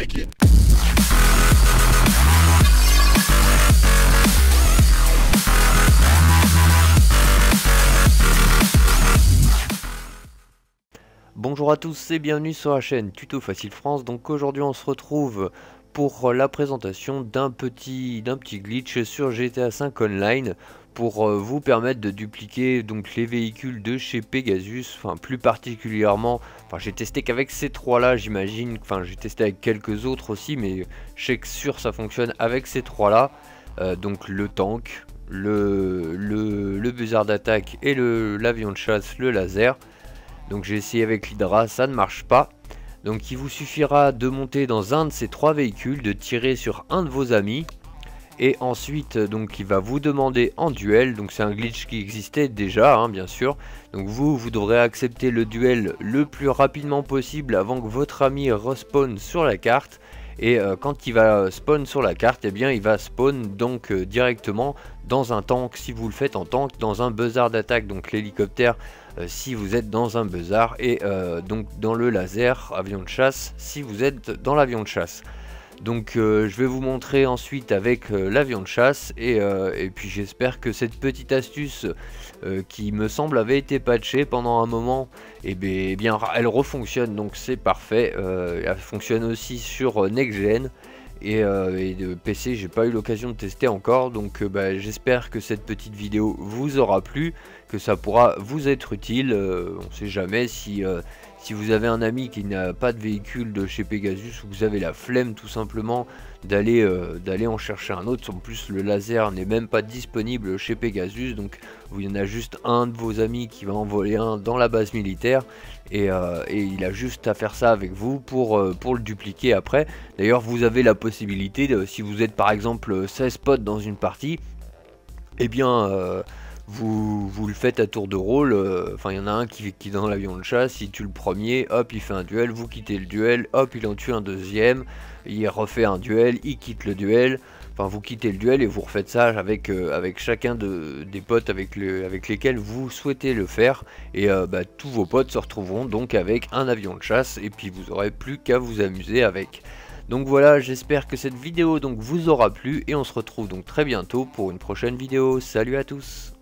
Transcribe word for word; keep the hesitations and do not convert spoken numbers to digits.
attaquer. Bonjour à tous et bienvenue sur la chaîne Tuto Facile France. Donc aujourd'hui on se retrouve pour la présentation d'un petit, d'un petit glitch sur G T A cinq Online pour vous permettre de dupliquer donc les véhicules de chez Pegasus, enfin plus particulièrement, enfin j'ai testé qu'avec ces trois là j'imagine, enfin j'ai testé avec quelques autres aussi, mais je sais que sûr ça fonctionne avec ces trois là, euh, donc le tank, le, le, le buzzard d'attaque et l'avion de chasse, le laser. Donc j'ai essayé avec l'hydra, ça ne marche pas. Donc il vous suffira de monter dans un de ces trois véhicules, de tirer sur un de vos amis. Et ensuite, donc, il va vous demander en duel, donc c'est un glitch qui existait déjà, hein, bien sûr. Donc vous, vous devrez accepter le duel le plus rapidement possible avant que votre ami respawn sur la carte. Et euh, quand il va spawn sur la carte, eh bien, il va spawn donc euh, directement dans un tank, si vous le faites en tank, dans un buzzard d'attaque, donc l'hélicoptère, euh, si vous êtes dans un buzzard, et euh, donc dans le laser, avion de chasse, si vous êtes dans l'avion de chasse. Donc euh, je vais vous montrer ensuite avec euh, l'avion de chasse et, euh, et puis j'espère que cette petite astuce euh, qui me semble avait été patchée pendant un moment, et eh bien elle refonctionne, donc c'est parfait. Euh, elle fonctionne aussi sur Nextgen et, euh, et de P C j'ai pas eu l'occasion de tester encore, donc euh, bah, j'espère que cette petite vidéo vous aura plu, que ça pourra vous être utile. Euh, on sait jamais si... Euh, Si vous avez un ami qui n'a pas de véhicule de chez Pegasus, ou vous avez la flemme tout simplement d'aller euh, d'aller en chercher un autre, en plus le laser n'est même pas disponible chez Pegasus, donc il y en a juste un de vos amis qui va en voler un dans la base militaire, et, euh, et il a juste à faire ça avec vous pour, euh, pour le dupliquer après. D'ailleurs vous avez la possibilité, de, si vous êtes par exemple seize potes dans une partie, eh bien... Euh, Vous, vous le faites à tour de rôle, enfin euh, il y en a un qui, qui est dans l'avion de chasse, il tue le premier, hop il fait un duel, vous quittez le duel, hop il en tue un deuxième, il refait un duel, il quitte le duel, enfin vous quittez le duel et vous refaites ça avec, euh, avec chacun de, des potes avec, le, avec lesquels vous souhaitez le faire, et euh, bah, tous vos potes se retrouveront donc avec un avion de chasse et puis vous n'aurez plus qu'à vous amuser avec. Donc voilà, j'espère que cette vidéo donc vous aura plu et on se retrouve donc très bientôt pour une prochaine vidéo. Salut à tous!